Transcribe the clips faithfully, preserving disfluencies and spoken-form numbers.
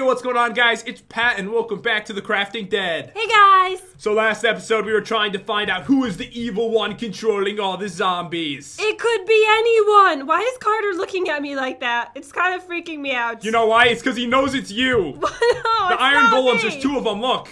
Hey, what's going on, guys? It's Pat, and welcome back to The Crafting Dead. Hey, guys! So last episode, we were trying to find out who is the evil one controlling all the zombies. It could be anyone! Why is Carter looking at me like that? It's kind of freaking me out. You know why? It's because he knows it's you! No, the it's iron golems, there's two of them, look!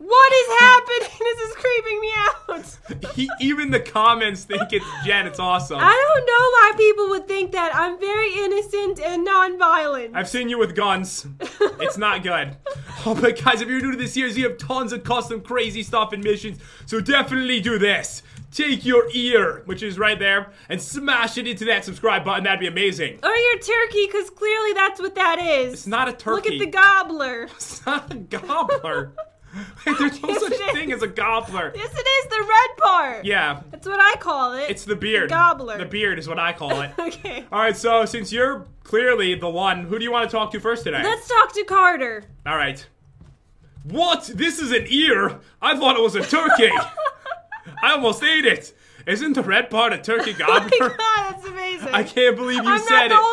What is happening? This is creeping me out. He, even the comments think it's Jen. It's awesome. I don't know why people would think that. I'm very innocent and non-violent. I've seen you with guns. It's not good. Oh, but guys, if you're new to this series, you have tons of custom crazy stuff and missions. So definitely do this. Take your ear, which is right there, and smash it into that subscribe button. That'd be amazing. Or your turkey, because clearly that's what that is. It's not a turkey. Look at the gobbler. It's not a gobbler. Wait, there's no yes, such thing as a gobbler. Yes, it is. The red part. Yeah. That's what I call it. It's the beard. The gobbler. The beard is what I call it. Okay. All right, so since you're clearly the one, who do you want to talk to first today? Let's talk to Carter. All right. What? This is an ear? I thought it was a turkey. I almost ate it. Isn't the red part a turkey gobbler? Oh my god, that's amazing. I can't believe you I'm said it. I'm not the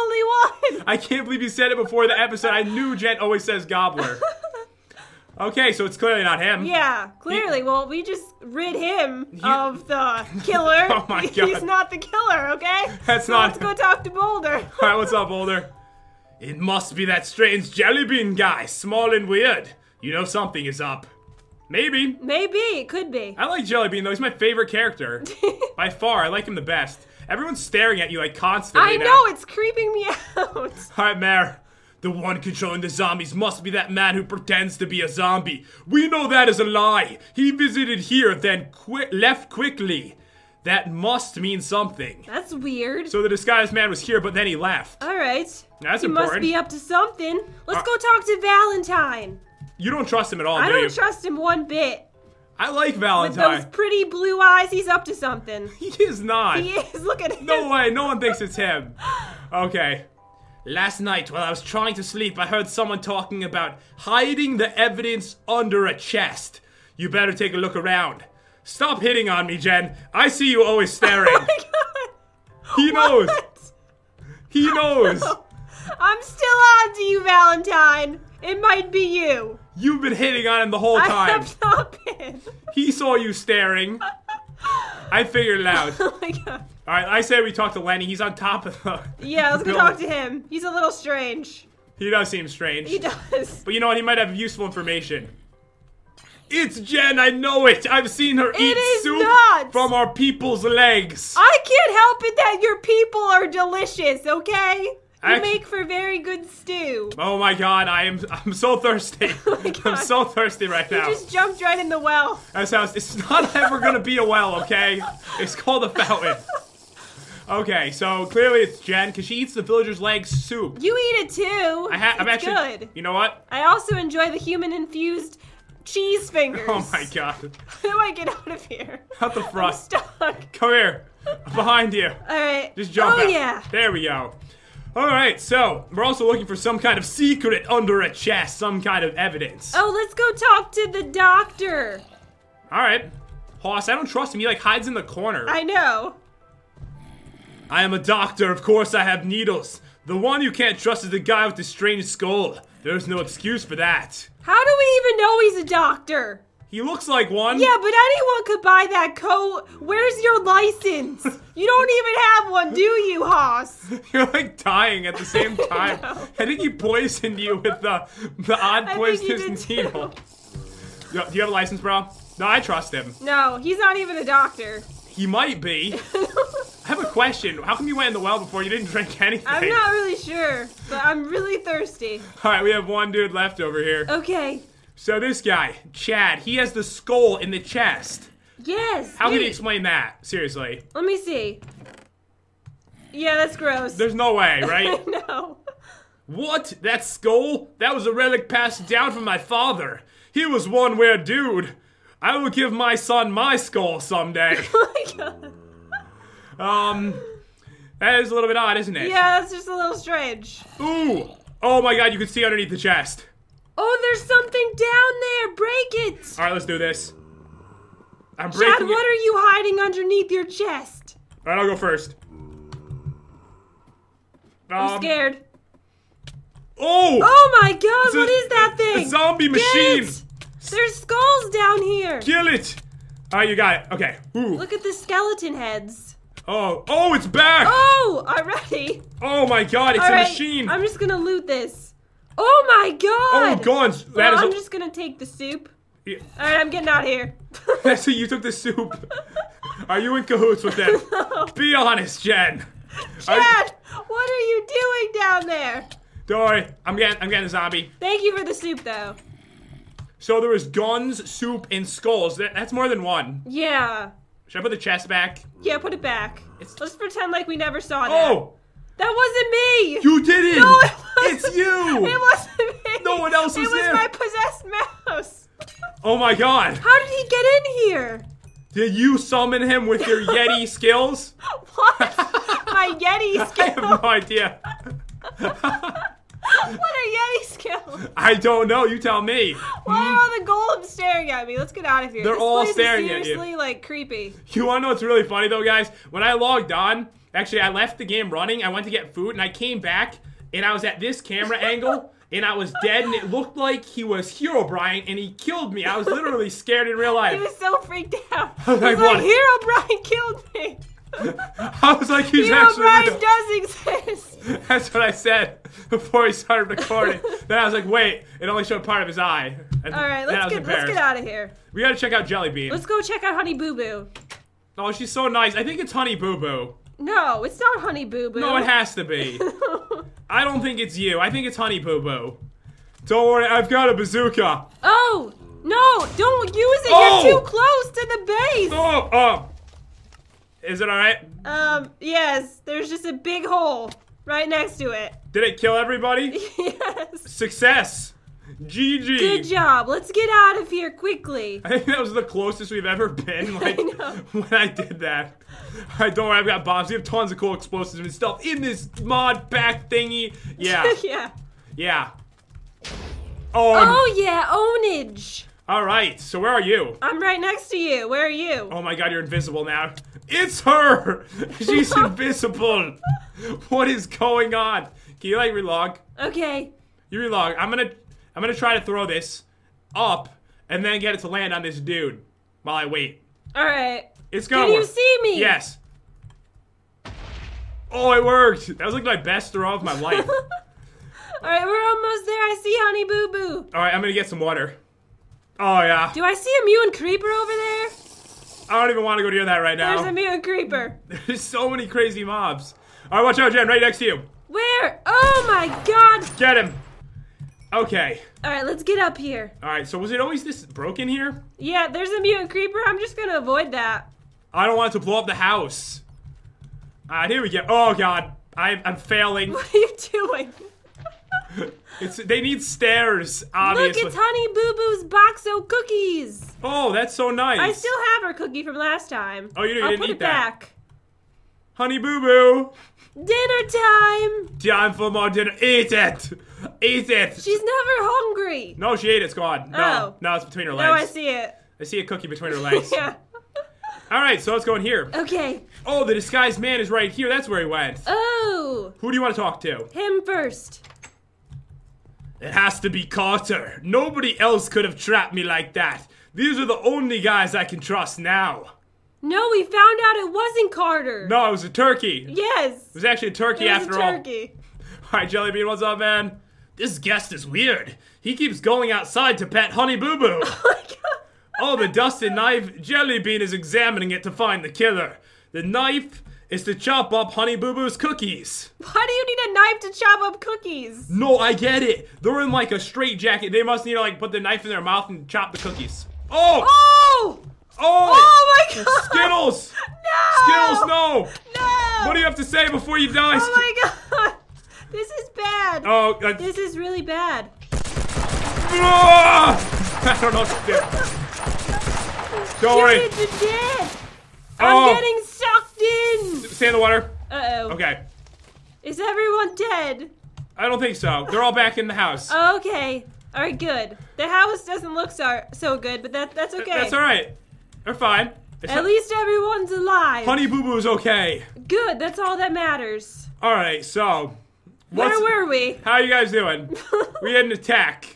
only one. I can't believe you said it before the episode. I knew Jen always says gobbler. Okay, so it's clearly not him. Yeah, clearly. He, well, we just rid him he, of the killer. Oh my god. He's not the killer, okay? That's so not. Let's go talk to Boulder. All right, what's up, Boulder? It must be that strange jelly bean guy, small and weird. You know something is up. Maybe. Maybe, it could be. I like Jelly Bean though. He's my favorite character by far. I like him the best. Everyone's staring at you like constantly. I now. know it's creeping me out. All right, Mare. The one controlling the zombies must be that man who pretends to be a zombie. We know that is a lie. He visited here, then qui left quickly. That must mean something. That's weird. So the disguised man was here, but then he left. All right. That's he important. He must be up to something. Let's uh, go talk to Valentine. You don't trust him at all, I do you? I don't trust him one bit. I like Valentine. With those pretty blue eyes, he's up to something. He is not. He is. Look at him. No way. No one thinks it's him. Okay. Last night, while I was trying to sleep, I heard someone talking about hiding the evidence under a chest. You better take a look around. Stop hitting on me, Jen. I see you always staring. Oh my god. He knows. What? He knows. No. I'm still on to you, Valentine. It might be you. You've been hitting on him the whole time. I have not been. He saw you staring. I figured it out. Oh my god. All right, I say we talk to Lenny. He's on top of the Yeah, let's go talk to him. He's a little strange. He does seem strange. He does. But you know what? He might have useful information. It's Jen. I know it. I've seen her it eat soup nuts. from our people's legs. I can't help it that your people are delicious, okay? You make for very good stew. Oh my god, I am I'm so thirsty. Oh my god. I'm so thirsty right now. You just jumped right in the well. That's how it's, it's not ever going to be a well, okay? It's called a fountain. Okay, so clearly it's Jen, because she eats the villager's leg soup. You eat it too. I ha I'm it's actually, good. You know what? I also enjoy the human-infused cheese fingers. Oh my god. How do I get out of here? Out the front. I'm stuck. Come here. Behind you. All right. Just jump oh, out. Oh yeah. There we go. All right, so we're also looking for some kind of secret under a chest, some kind of evidence. Oh, let's go talk to the doctor. All right. Hoss, I don't trust him. He, like, hides in the corner. I know. I am a doctor. Of course I have needles. The one you can't trust is the guy with the strange skull. There's no excuse for that. How do we even know he's a doctor? He looks like one. Yeah, but anyone could buy that coat. Where's your license? You don't even have one, do you, Hoss? You're like dying at the same time. No. I think he poisoned you with the, the odd poisonous needle. Yo, do you have a license, bro? No, I trust him. No, he's not even a doctor. He might be. I have a question. How come you went in the well before you didn't drink anything? I'm not really sure, but I'm really thirsty. All right, we have one dude left over here. Okay. So this guy, Chad, he has the skull in the chest. Yes. How wait. can you explain that? Seriously. Let me see. Yeah, that's gross. There's no way, right? No. What? That skull? That was a relic passed down from my father. He was one weird dude. I will give my son my skull someday. Oh my god. Um, that is a little bit odd, isn't it? Yeah, that's just a little strange. Ooh! Oh my god, you can see underneath the chest. Oh, there's something down there! Break it! Alright, let's do this. I'm breaking Chad, what it. are you hiding underneath your chest? Alright, I'll go first. I'm um, scared. Oh! Oh my God! What is that thing? A zombie machine. Get it. There's skulls down here. Kill it! All right, you got it. Okay. Ooh. Look at the skeleton heads. Oh! Oh! It's back! Oh! Already! Oh my God! It's all a right. machine. I'm just gonna loot this. Oh my God! Oh, gone. That well, is I'm just gonna take the soup. Yeah. All right, I'm getting out of here. That's what you took the soup. Are you in cahoots with them? No. Be honest, Jen. Jen, are you... what are you doing down there? Don't worry, I'm getting, I'm getting a zombie. Thank you for the soup, though. So there was guns, soup, and skulls. That, that's more than one. Yeah. Should I put the chest back? Yeah, put it back. It's... Let's pretend like we never saw that. Oh. That wasn't me! You did it! No, it wasn't. It's you! It wasn't me! No one else was there! It was my possessed mouse! Oh my God! How did he get in here? Did you summon him with your Yeti skills? What? My Yeti skills? I have no idea. What are Yeti skills? I don't know. You tell me. Why are all the golems staring at me? Let's get out of here. They're this all staring at you. Seriously, like, creepy. You want to know what's really funny, though, guys? When I logged on... Actually, I left the game running. I went to get food, and I came back, and I was at this camera angle, and I was dead, and it looked like he was Herobrine, and he killed me. I was literally scared in real life. He was so freaked out. I was like, like Herobrine killed me. I was like, he's actually real. Herobrine does exist. That's what I said before he started recording. Then I was like, wait, it only showed part of his eye. And all right, let's get, let's get out of here. We got to check out Jelly Bean. Let's go check out Honey Boo Boo. Oh, she's so nice. I think it's Honey Boo Boo. No, it's not Honey Boo Boo. No, it has to be. I don't think it's you. I think it's Honey Boo Boo. Don't worry, I've got a bazooka. Oh, no, don't use it. Oh! You're too close to the base. Oh, oh. Is it all right? Um, yes, there's just a big hole right next to it. Did it kill everybody? Yes. Success. G G. Good job. Let's get out of here quickly. I think that was the closest we've ever been. Like, I know. When I did that. All right, don't worry. I've got bombs. We have tons of cool explosives and stuff in this mod pack thingy. Yeah. Yeah. Yeah. Oh. Oh yeah, ownage. All right. So where are you? I'm right next to you. Where are you? Oh my God, you're invisible now. It's her. She's invisible. What is going on? Can you like relog? Okay. You relog. I'm gonna. I'm gonna try to throw this up and then get it to land on this dude while I wait. Alright. It's gonna Can work. You see me? Yes. Oh, it worked. That was like my best throw of my life. Alright, we're almost there. I see Honey Boo Boo. Alright, I'm gonna get some water. Oh, yeah. Do I see a mutant creeper over there? I don't even want to go near that right now. There's a mutant creeper. There's so many crazy mobs. Alright, watch out, Jen. Right next to you. Where? Oh, my God. Get him. Okay. All right, let's get up here. All right, so was it always this broken here? Yeah, there's a mutant creeper. I'm just going to avoid that. I don't want it to blow up the house. All right, here we go. Oh, God. I, I'm failing. What are you doing? It's, they need stairs, obviously. Look, it's Honey Boo Boo's box of cookies. Oh, that's so nice. I still have her cookie from last time. Oh, you, you didn't eat that. I'll put it back. Honey Boo Boo. Dinner time! Time for more dinner. Eat it! Eat it! She's never hungry! No, she ate it. It's gone. No, oh. no, it's between her legs. No, I see it. I see a cookie between her legs. Yeah. Alright, so let's go in here. Okay. Oh, the disguised man is right here. That's where he went. Oh! Who do you want to talk to? Him first. It has to be Carter. Nobody else could have trapped me like that. These are the only guys I can trust now. No, we found out it wasn't Carter. No, it was a turkey. Yes. It was actually a turkey after all. It was a turkey. All right, Jelly Bean, what's up, man? This guest is weird. He keeps going outside to pet Honey Boo Boo. Oh, my God. Oh, the dusted knife. Jelly Bean is examining it to find the killer. The knife is to chop up Honey Boo Boo's cookies. Why do you need a knife to chop up cookies? No, I get it. They're in like a straitjacket. They must need to like put the knife in their mouth and chop the cookies. Oh! Oh! Oh! Oh my God! Skittles! No! Skittles, no! No! What do you have to say before you die? Oh my God! This is bad! Oh, uh, this is really bad. I don't know what to do. Don't worry. You're dead. I'm oh. getting sucked in! Stay in the water. Uh-oh. Okay. Is everyone dead? I don't think so. They're all back in the house. Okay. Alright, good. The house doesn't look so, so good, but that, that's okay. That's alright. They're fine. It's At least everyone's alive. Honey Boo Boo's okay. Good, that's all that matters. Alright, so Where were we? How you guys doing? We had an attack.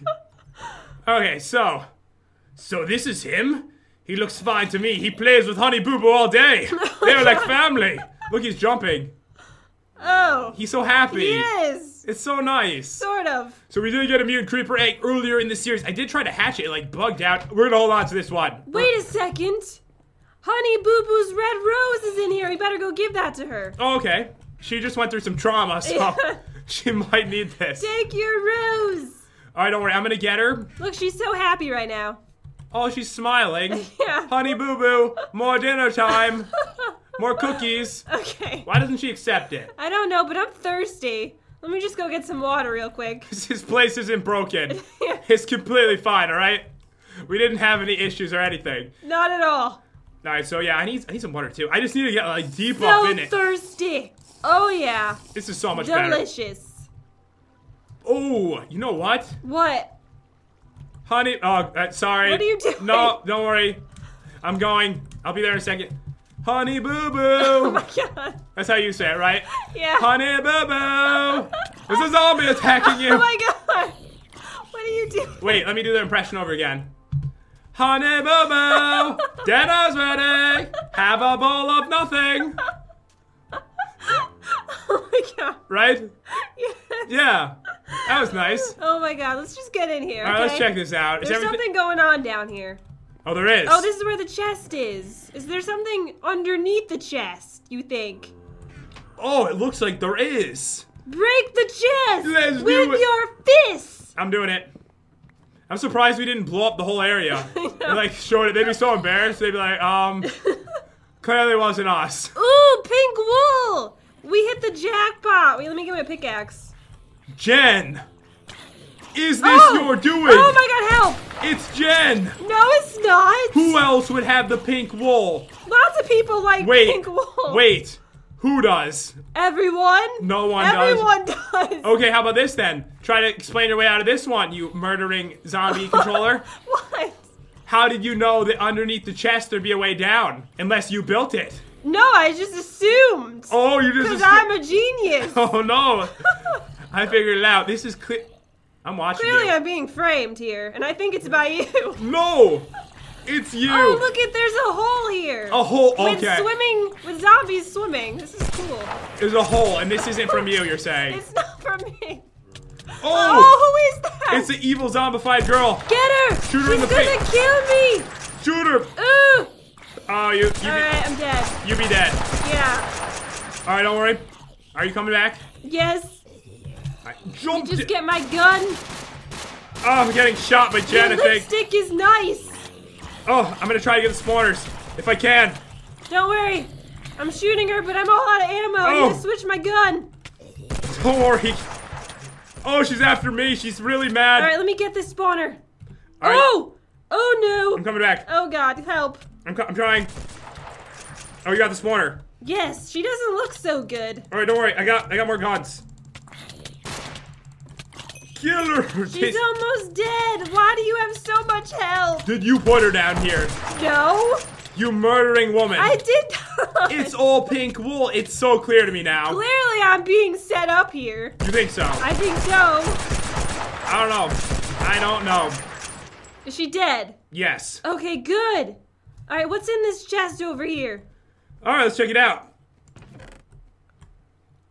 Okay, so. So this is him? He looks fine to me. He plays with Honey Boo Boo all day. They're like family. Look, he's jumping. Oh. He's so happy. He is. It's so nice. Sort of. So we did get a mutant creeper egg earlier in the series. I did try to hatch it. It like bugged out. We're going to hold on to this one. Wait a second. Honey Boo Boo's red rose is in here. You better go give that to her. Oh, okay. She just went through some trauma, so she might need this. Take your rose. All right, don't worry. I'm going to get her. Look, she's so happy right now. Oh, she's smiling. Yeah. Honey Boo Boo, more dinner time. More cookies. Okay. Why doesn't she accept it? I don't know, but I'm thirsty. Let me just go get some water real quick. His place isn't broken. Yeah. It's completely fine, all right? We didn't have any issues or anything. Not at all. All right, so yeah, I need I need some water too. I just need to get like deep so up in it. So thirsty. Oh, yeah. This is so much better. Delicious. Oh, you know what? What? Honey, oh, uh, sorry. What are you doing? No, don't worry. I'm going. I'll be there in a second. Honey Boo Boo. Oh my god. That's how you say it, right? Yeah. Honey Boo Boo. There's a zombie attacking you. Oh my god. What are you doing? Wait, let me do the impression over again. Honey Boo Boo. Dinner's ready. Have a bowl of nothing. Oh my god. Right? Yes. Yeah. That was nice. Oh my god, let's just get in here. Alright, okay? Let's check this out. Is There's something going on down here. Oh, there is. Oh, this is where the chest is. Is there something underneath the chest, you think? Oh, it looks like there is. Break the chest let's with your fists. I'm doing it. I'm surprised we didn't blow up the whole area. They, like, showed it. They'd be so embarrassed. They'd be like, um, clearly wasn't us. Ooh, pink wool. We hit the jackpot. Wait, let me get my pickaxe. Jen, is this oh. your doing? Oh my god, help! It's Jen! No, it's not! Who else would have the pink wool? Lots of people like wait, pink wool. Wait, who does? Everyone? No one Everyone does. Everyone does. Okay, how about this then? Try to explain your way out of this one, you murdering zombie controller. What? How did you know that underneath the chest there'd be a way down? Unless you built it. No, I just assumed. Oh, you just assumed? Because I'm a genius. Oh no. I figured it out. This is clear. I'm watching Clearly you. I'm being framed here, and I think it's by you. No! It's you! Oh, look at there's a hole here! A hole, okay. With swimming, with zombies swimming. This is cool. There's a hole, and this isn't from you, you're saying. It's not from me. Oh! Oh, who is that? It's the evil zombified girl. Get her! Shoot her She's in the face. She's gonna kill me! Shoot her! Ooh! Oh, you, you All right, I'm dead. You be dead. Yeah. All right, don't worry. Are you coming back? Yes. You just get my gun. Oh, I'm getting shot by Jen, I think. Lipstick is nice. Oh, I'm gonna try to get the spawners if I can. Don't worry, I'm shooting her, but I'm all out of ammo. Oh. I need to switch my gun. Don't worry. Oh, she's after me. She's really mad. All right, let me get this spawner. All right. Oh, oh no. I'm coming back. Oh god, help. I'm, co I'm trying. Oh, you got the spawner. Yes, she doesn't look so good. All right, don't worry. I got, I got more guns. Kill her. She's almost dead. Why do you have so much health? Did you put her down here? No. You murdering woman. I did not. It's all pink wool. It's so clear to me now. Clearly, I'm being set up here. You think so? I think so. I don't know. I don't know. Is she dead? Yes. Okay, good. All right, what's in this chest over here? All right, let's check it out.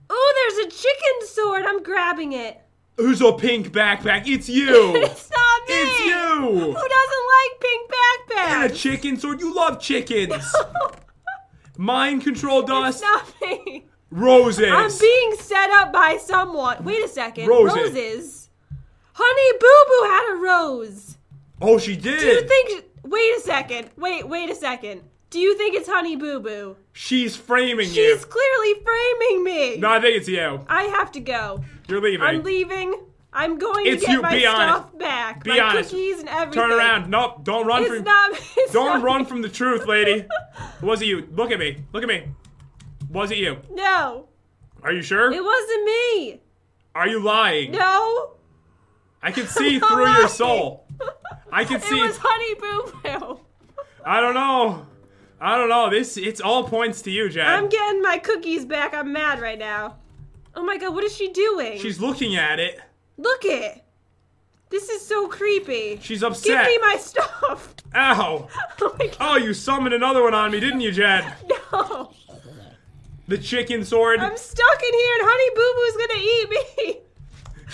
Oh, there's a chicken sword. I'm grabbing it. Who's a pink backpack? It's you! It's not me! It's you! Who doesn't like pink backpacks? And a chicken sword? You love chickens! Mind control dust? It's not me! Roses! I'm being set up by someone. Wait a second. Roses. Roses? Honey Boo Boo had a rose! Oh, she did! Do you think... She, wait a second. Wait, wait a second. Do you think it's Honey Boo Boo? She's framing She's you. She's clearly framing me. No, I think it's you. I have to go. You're leaving. I'm leaving. I'm going it's to get you. my Be stuff honest. back. Be my honest. cookies and everything. Turn around. Nope. Don't run it's from. Not, it's don't not run me. from the truth, lady. Was it you? Look at me. Look at me. Was it you? No. Are you sure? It wasn't me. Are you lying? No. I can see through lying. your soul. I can see. It was Honey Boo Boo. I don't know. I don't know. This it's all points to you, Jen. I'm getting my cookies back. I'm mad right now. Oh my god, what is she doing? She's looking at it. Look it. This is so creepy. She's upset. Give me my stuff. Ow. Oh, my god. Oh, you summoned another one on me, didn't you, Jed? No. The chicken sword. I'm stuck in here and Honey Boo Boo's gonna eat me.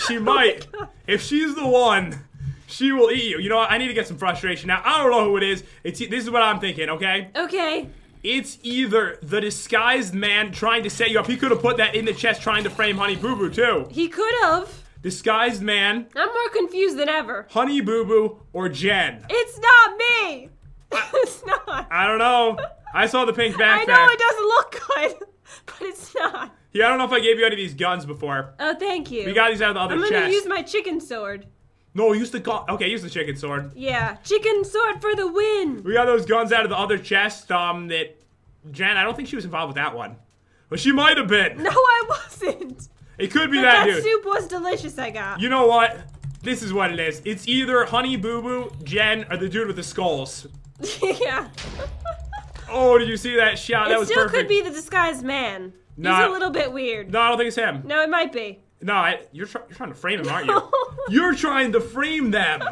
She might. Oh if she's the one, she will eat you. You know what? I need to get some frustration. Now, I don't know who it is. It's, this is what I'm thinking, okay? Okay. It's either the disguised man trying to set you up. He could have put that in the chest trying to frame Honey Boo Boo, too. He could have. Disguised man. I'm more confused than ever. Honey Boo Boo or Jen. It's not me. It's not. I don't know. I saw the pink backpack. I know it doesn't look good, but it's not. Yeah, I don't know if I gave you any of these guns before. Oh, thank you. We got these out of the other chest. I'm gonna chest. use my chicken sword. No, use the gun. Okay, use the chicken sword. Yeah, chicken sword for the win. We got those guns out of the other chest. Um, that Jen. I don't think she was involved with that one, but she might have been. No, I wasn't. It could be but that, that dude. That soup was delicious, I got. You know what? This is what it is. It's either Honey Boo Boo, Jen, or the dude with the skulls. Yeah. Oh, did you see that shot? It that was still perfect. Could be the disguised man. No, he's a little bit weird. No, I don't think it's him. No, it might be. No, I, you're, tr you're trying to frame him, aren't you? You're trying to frame them.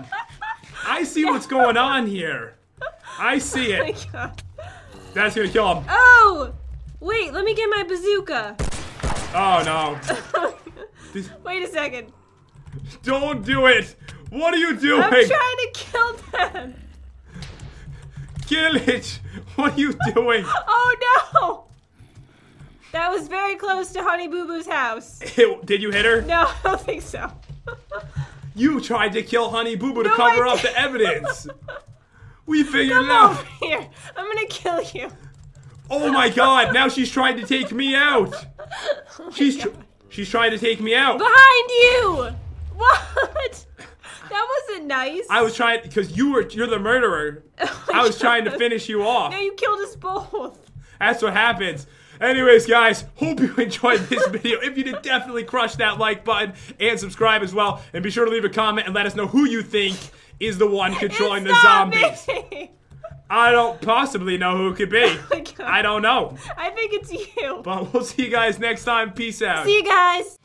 I see what's going on here. I see it. Oh my God. That's going to kill him. Oh! Wait, let me get my bazooka. Oh, no. This... Wait a second. Don't do it. What are you doing? I'm trying to kill them. Kill it. What are you doing? Oh, no. That was very close to Honey Boo Boo's house. It, did you hit her? No, I don't think so. You tried to kill Honey Boo Boo no, to cover up the evidence. We figured Come it out. Over here. I'm going to kill you. Oh my god, now she's trying to take me out. Oh she's tr god. she's trying to take me out. Behind you! What? That wasn't nice. I was trying because you were you're the murderer. Oh I was god. trying to finish you off. No, you killed us both. That's what happens. Anyways, guys, hope you enjoyed this video. If you did, definitely crush that like button and subscribe as well. And be sure to leave a comment and let us know who you think is the one controlling it's the zombies. Me. I don't possibly know who it could be. Oh I don't know. I think it's you. But we'll see you guys next time. Peace out. See you guys.